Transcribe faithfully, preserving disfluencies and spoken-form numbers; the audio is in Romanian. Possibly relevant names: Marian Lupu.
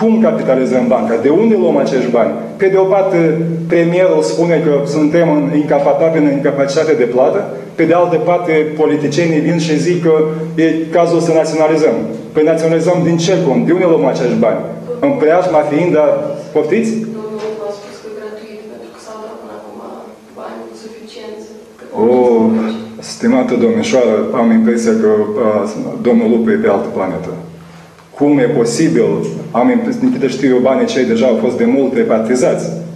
Cum capitalizăm banca? De unde luăm acești bani? Pe de o parte, premierul spune că suntem incapabili în incapacitate de plată, pe de altă parte, politicienii vin și zic că e cazul să naționalizăm. Păi naționalizăm din ce cum? De unde luăm acești bani? În preajma fiind, dar poftiți? Domnul a spus că gratuit, pentru că s-au dat până acum bani suficienți. Oh, stimată domnișoară, am impresia că domnul Lupu e pe altă planetă. Cum e posibil, am impresia că știu eu, banii cei deja au fost de mult repartizați.